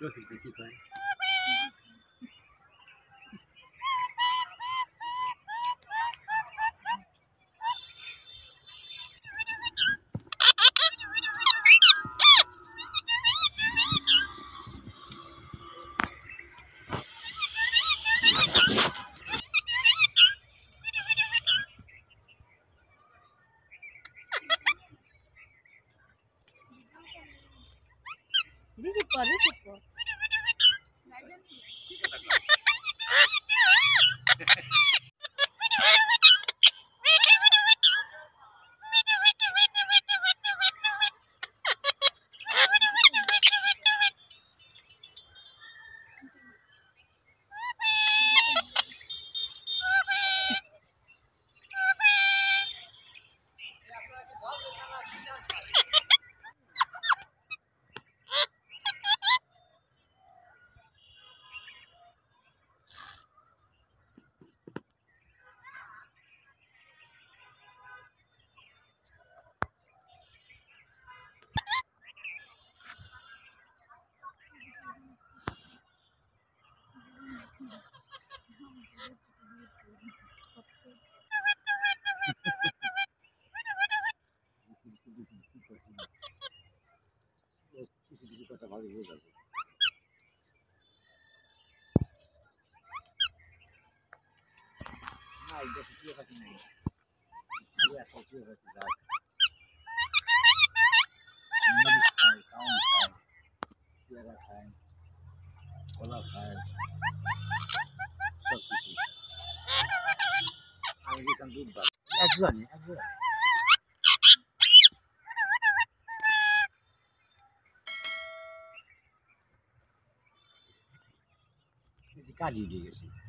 Look, he's going to keep playing. I just feel like me. Yes, I feel like that. I It's a